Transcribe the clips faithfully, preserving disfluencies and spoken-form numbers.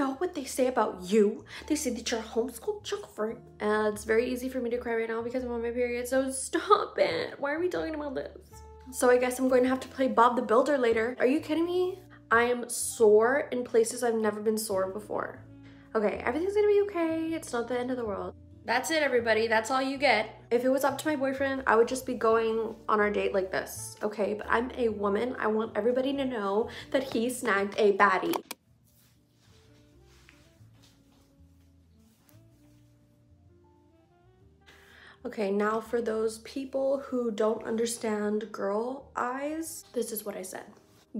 know what they say about you? They say that you're a homeschooled junk fruit. And it's very easy for me to cry right now because I'm on my period, so stop it. Why are we talking about this? So I guess I'm going to have to play Bob the Builder later. Are you kidding me? I am sore in places I've never been sore before. Okay, everything's gonna be okay. It's not the end of the world. That's it, everybody. That's all you get. If it was up to my boyfriend, I would just be going on our date like this, okay? But I'm a woman. I want everybody to know that he snagged a baddie. Okay, now for those people who don't understand girl eyes, this is what I said.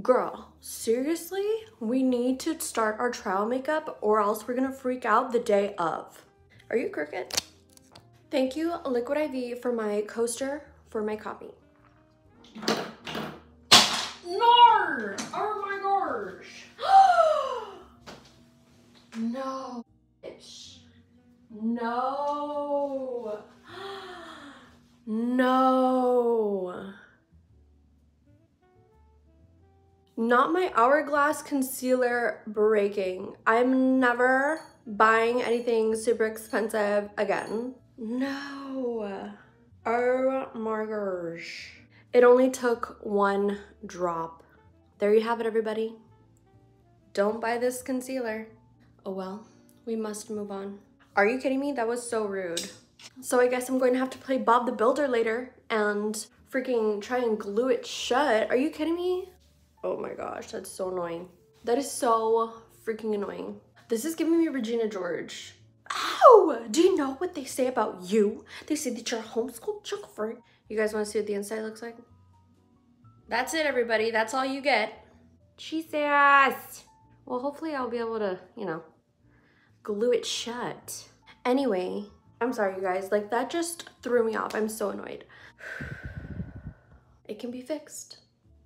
Girl, seriously? We need to start our trial makeup or else we're gonna freak out the day of. Are you crooked? Thank you, Liquid I V, for my coaster for my copy. No! Oh my gosh! No. No. No. Not my Hourglass concealer breaking. I'm never buying anything super expensive again. No. Oh my gosh. It only took one drop. There you have it, everybody. Don't buy this concealer. Oh well, we must move on. Are you kidding me? That was so rude. So I guess I'm going to have to play Bob the Builder later and freaking try and glue it shut. Are you kidding me? Oh my gosh, that's so annoying. That is so freaking annoying. This is giving me Regina George. Ow! Do you know what they say about you? They say that you're a homeschooled junk fruit. You guys want to see what the inside looks like? That's it, everybody. That's all you get. Jesus! Well, hopefully I'll be able to, you know, glue it shut. Anyway, I'm sorry, you guys. Like, that just threw me off. I'm so annoyed. It can be fixed.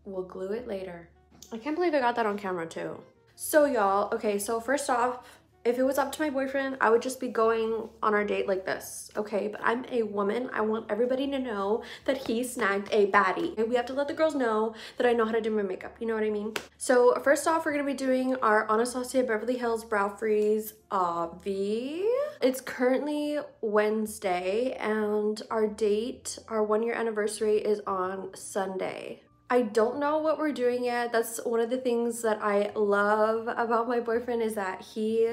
We'll glue it later. I can't believe I got that on camera too. So y'all, okay, so first off, if it was up to my boyfriend, I would just be going on our date like this, okay? But I'm a woman. I want everybody to know that he snagged a baddie. And we have to let the girls know that I know how to do my makeup, you know what I mean? So first off, we're gonna be doing our Anastasia Beverly Hills Brow Freeze I V. It's currently Wednesday and our date, our one year anniversary is on Sunday. I don't know what we're doing yet. That's one of the things that I love about my boyfriend is that he,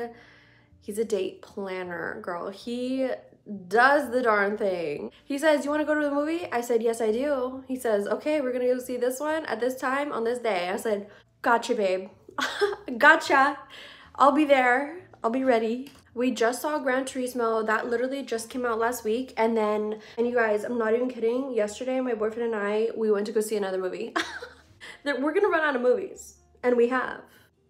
he's a date planner, girl. He does the darn thing. He says, you wanna go to the movie? I said, yes, I do. He says, okay, we're gonna go see this one at this time on this day. I said, gotcha, babe. Gotcha. I'll be there. I'll be ready. We just saw Gran Turismo. That literally just came out last week. And then, and you guys, I'm not even kidding. Yesterday, my boyfriend and I, we went to go see another movie. We're gonna run out of movies. And we have.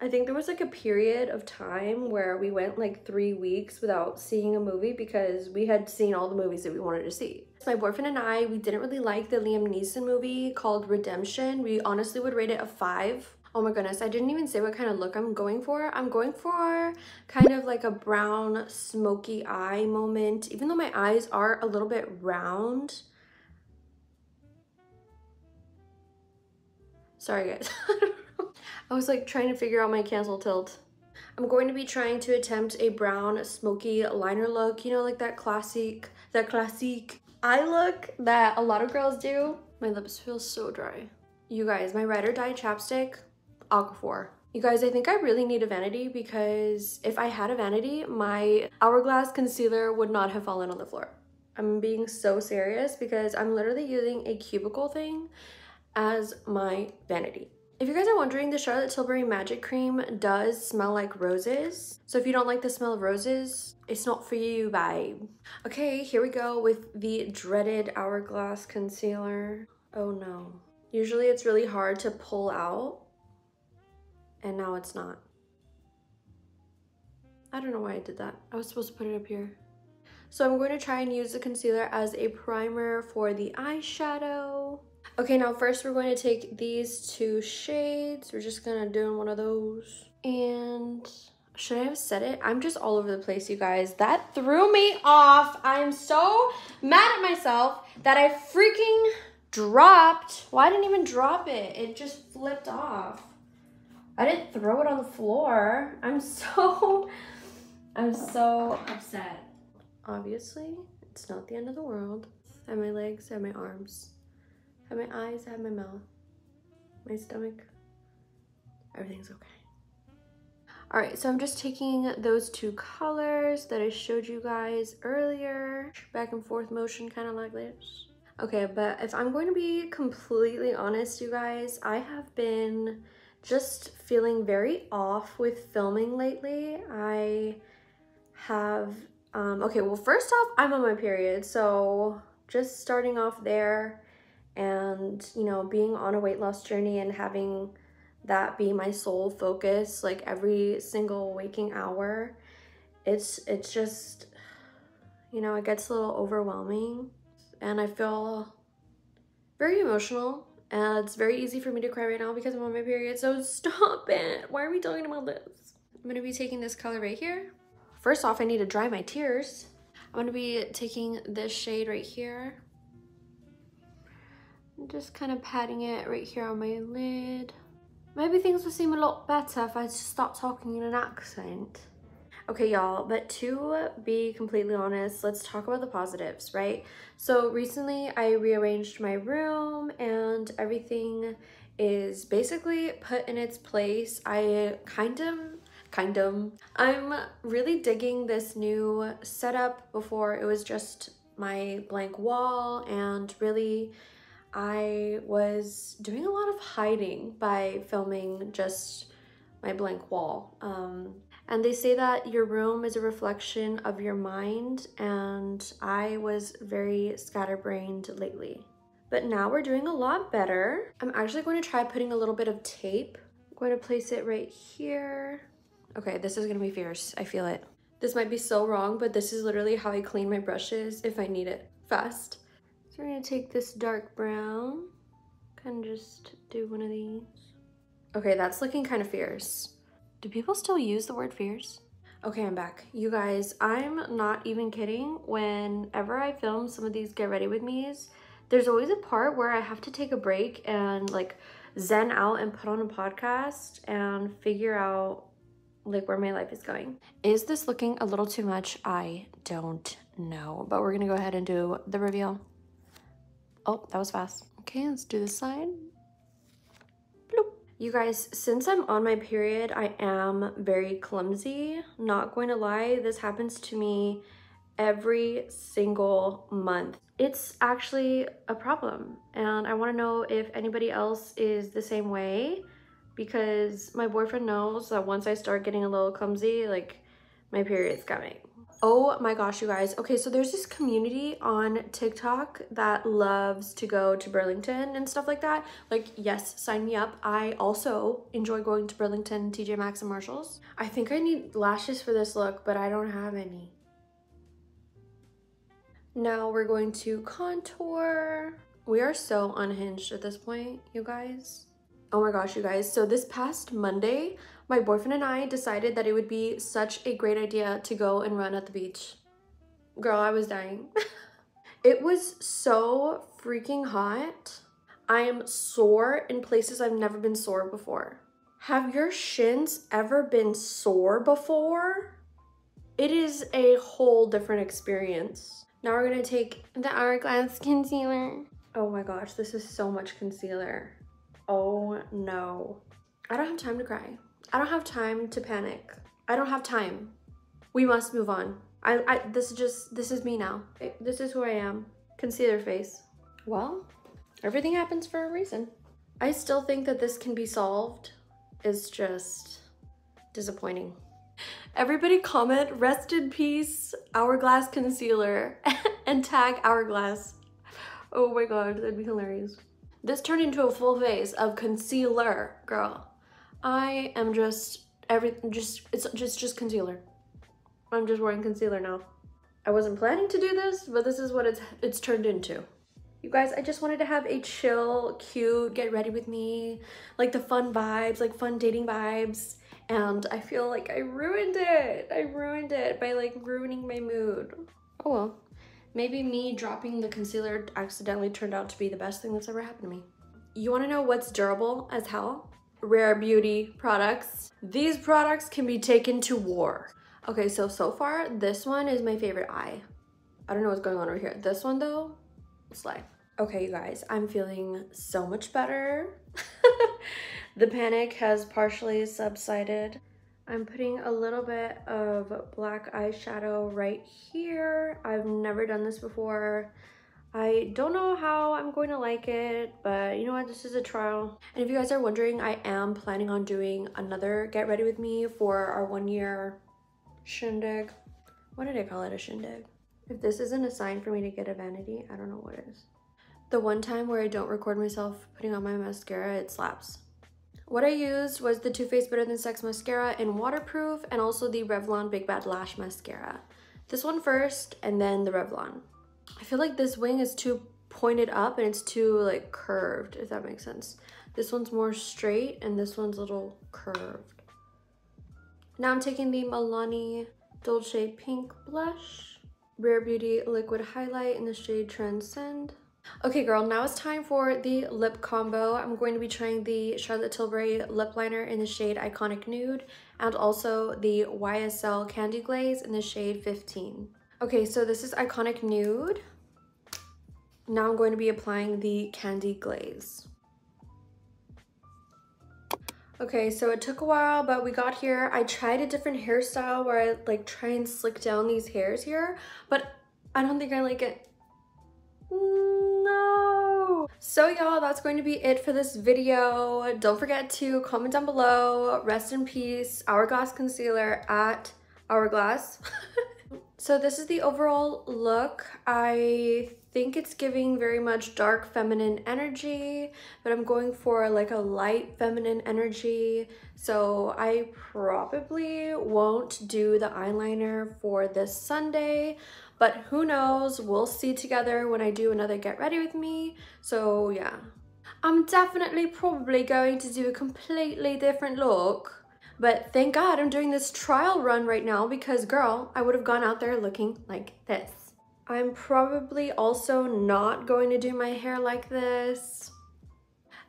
I think there was like a period of time where we went like three weeks without seeing a movie because we had seen all the movies that we wanted to see. My boyfriend and I, we didn't really like the Liam Neeson movie called Redemption. We honestly would rate it a five. Oh my goodness, I didn't even say what kind of look I'm going for. I'm going for kind of like a brown smoky eye moment. Even though my eyes are a little bit round. Sorry guys. I was like trying to figure out my cancel tilt. I'm going to be trying to attempt a brown smoky liner look. You know, like that classic, that classic eye look that a lot of girls do. My lips feel so dry. You guys, my ride or die chapstick. Aquaphor. You guys, I think I really need a vanity because if I had a vanity, my Hourglass concealer would not have fallen on the floor. I'm being so serious because I'm literally using a cubicle thing as my vanity. If you guys are wondering, the Charlotte Tilbury Magic Cream does smell like roses. So if you don't like the smell of roses, it's not for you, babe. Okay, here we go with the dreaded Hourglass concealer. Oh no. Usually it's really hard to pull out. And now it's not. I don't know why I did that. I was supposed to put it up here. So I'm going to try and use the concealer as a primer for the eyeshadow. Okay, now first we're going to take these two shades. We're just gonna do one of those. And should I have said it? I'm just all over the place, you guys. That threw me off. I'm so mad at myself that I freaking dropped. Well, I didn't even drop it. It just flipped off. I didn't throw it on the floor. I'm so, I'm so upset. Obviously, it's not the end of the world. I have my legs, I have my arms, I have my eyes, I have my mouth, my stomach. Everything's okay. All right, so I'm just taking those two colors that I showed you guys earlier, back and forth motion, kind of like this. Okay, but if I'm going to be completely honest, you guys, I have been just feeling very off with filming lately. I have, um, okay, well, first off, I'm on my period, so just starting off there and, you know, being on a weight loss journey and having that be my sole focus, like every single waking hour, it's it's just, you know, it gets a little overwhelming and I feel very emotional, and it's very easy for me to cry right now because I'm on my period, so stop it. Why are we talking about this? I'm gonna be taking this color right here. First off, I need to dry my tears. I'm gonna be taking this shade right here. I'm just kind of patting it right here on my lid. Maybe things would seem a lot better if I just stopped talking in an accent. Okay, y'all, but to be completely honest, let's talk about the positives, right? So recently I rearranged my room and everything is basically put in its place. I kind of, kind of, I'm really digging this new setup. Before it was just my blank wall, and really I was doing a lot of hiding by filming just my blank wall. Um, and they say that your room is a reflection of your mind, and I was very scatterbrained lately. But now we're doing a lot better. I'm actually going to try putting a little bit of tape. I'm going to place it right here. Okay, this is gonna be fierce, I feel it. This might be so wrong, but this is literally how I clean my brushes if I need it fast. So we're gonna take this dark brown, kind of just do one of these. Okay, that's looking kind of fierce. Do people still use the word fierce? Okay, I'm back. You guys, I'm not even kidding. Whenever I film some of these get ready with me's, there's always a part where I have to take a break and like zen out and put on a podcast and figure out like where my life is going. Is this looking a little too much? I don't know, but we're gonna go ahead and do the reveal. Oh, that was fast. Okay, let's do this side. Bloop. You guys, since I'm on my period, I am very clumsy. Not going to lie, this happens to me every single month. It's actually a problem, and I want to know if anybody else is the same way, because my boyfriend knows that once I start getting a little clumsy, like, my period's coming. Oh my gosh, you guys. Okay, so there's this community on TikTok that loves to go to Burlington and stuff like that. Like, yes, sign me up. I also enjoy going to Burlington, T J Maxx, and Marshalls. I think I need lashes for this look, but I don't have any. Now we're going to contour. We are so unhinged at this point, you guys. Oh my gosh, you guys. So this past Monday, my boyfriend and I decided that it would be such a great idea to go and run at the beach. Girl, I was dying. It was so freaking hot. I am sore in places I've never been sore before. Have your shins ever been sore before? It is a whole different experience. Now we're gonna take the Hourglass concealer. Oh my gosh, this is so much concealer. Oh no. I don't have time to cry. I don't have time to panic. I don't have time. We must move on. I, I this is just, this is me now. This is who I am. Concealer face. Well, everything happens for a reason. I still think that this can be solved. It's just disappointing. Everybody comment, rest in peace, Hourglass concealer, and tag Hourglass. Oh my God, that'd be hilarious. This turned into a full phase of concealer, girl. I am just everything, just, it's just, just concealer. I'm just wearing concealer now. I wasn't planning to do this, but this is what it's, it's turned into. You guys, I just wanted to have a chill, cute, get ready with me, like the fun vibes, like fun dating vibes. And I feel like I ruined it. I ruined it by like ruining my mood. Oh well, maybe me dropping the concealer accidentally turned out to be the best thing that's ever happened to me. You wanna know what's durable as hell? Rare Beauty products. These products can be taken to war. Okay, so, so far, this one is my favorite eye. I don't know what's going on over here. This one, though, slay. Okay, you guys, I'm feeling so much better. The panic has partially subsided. I'm putting a little bit of black eyeshadow right here. I've never done this before. I don't know how I'm going to like it, but you know what, this is a trial. And if you guys are wondering, I am planning on doing another Get Ready With Me for our one year shindig. What did I call it, a shindig? If this isn't a sign for me to get a vanity, I don't know what is. The one time where I don't record myself putting on my mascara, it slaps. What I used was the Too Faced Better Than Sex mascara in waterproof and also the Revlon Big Bad Lash mascara. This one first and then the Revlon. I feel like this wing is too pointed up and it's too like curved, if that makes sense. This one's more straight and this one's a little curved. Now I'm taking the Milani Dolce Pink blush, Rare Beauty Liquid Highlight in the shade Transcend. Okay girl, now it's time for the lip combo. I'm going to be trying the Charlotte Tilbury lip liner in the shade Iconic Nude and also the Y S L Candy Glaze in the shade fifteen. Okay, so this is Iconic Nude. Now I'm going to be applying the Candy Glaze. Okay, so it took a while, but we got here. I tried a different hairstyle where I like try and slick down these hairs here, but I don't think I like it. No. So y'all, that's going to be it for this video. Don't forget to comment down below. Rest in peace, Hourglass Concealer at Hourglass. So this is the overall look. I think it's giving very much dark feminine energy, but I'm going for like a light feminine energy. So I probably won't do the eyeliner for this Sunday, but who knows? We'll see together when I do another Get Ready With Me. So yeah, I'm definitely probably going to do a completely different look. But thank God I'm doing this trial run right now because, girl, I would have gone out there looking like this. I'm probably also not going to do my hair like this.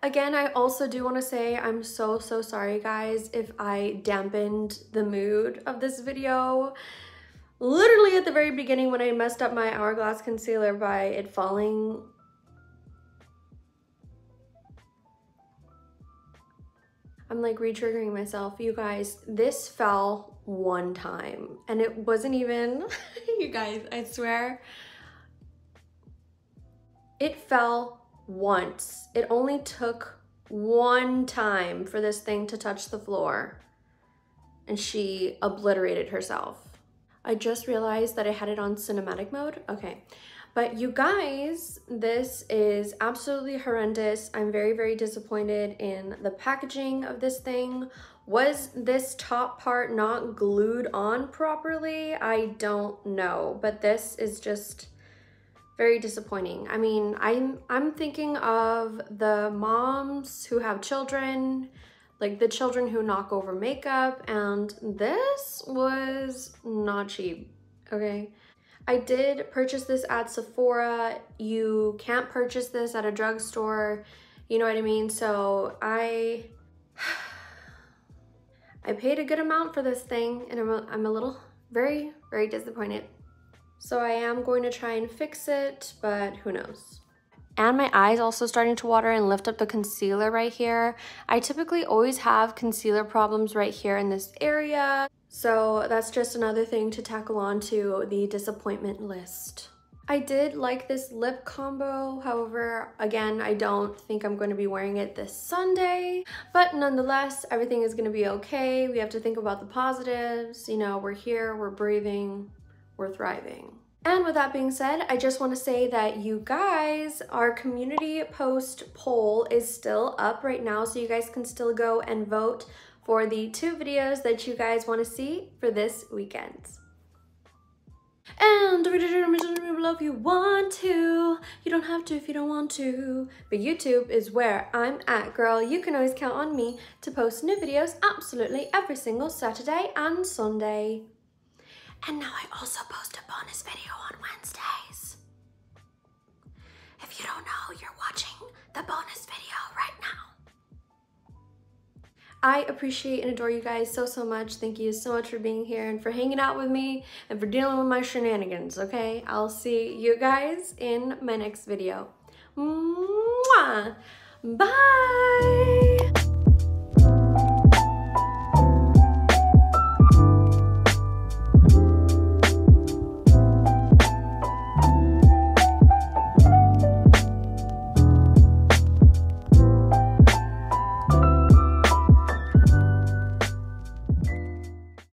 Again, I also do want to say I'm so, so sorry, guys, if I dampened the mood of this video. Literally at the very beginning when I messed up my Hourglass concealer by it falling. I'm like re-triggering myself. You guys, this fell one time and it wasn't even, you guys, I swear. It fell once. It only took one time for this thing to touch the floor and she obliterated herself. I just realized that I had it on cinematic mode. Okay. But you guys, this is absolutely horrendous. I'm very, very disappointed in the packaging of this thing. Was this top part not glued on properly? I don't know, but this is just very disappointing. I mean, I'm, I'm thinking of the moms who have children, like the children who knock over makeup, and this was not cheap, okay? I did purchase this at Sephora. You can't purchase this at a drugstore. You know what I mean? So I, I paid a good amount for this thing and I'm a, I'm a little, very, very disappointed. So I am going to try and fix it, but who knows? And my eyes also starting to water and lift up the concealer right here. I typically always have concealer problems right here in this area. So that's just another thing to tackle on to the disappointment list. I did like this lip combo. However, again, I don't think I'm going to be wearing it this Sunday, but nonetheless, everything is going to be okay. We have to think about the positives. You know, we're here, we're breathing, we're thriving. And with that being said, I just want to say that you guys, our community post poll is still up right now, so you guys can still go and vote for the two videos that you guys want to see for this weekend. And below if you want to. You don't have to if you don't want to. But YouTube is where I'm at, girl. You can always count on me to post new videos absolutely every single Saturday and Sunday. And now I also post a bonus video on Wednesdays. If you don't know, you're watching the bonus video right now. I appreciate and adore you guys so, so much. Thank you so much for being here and for hanging out with me and for dealing with my shenanigans, okay? I'll see you guys in my next video. Mwah! Bye!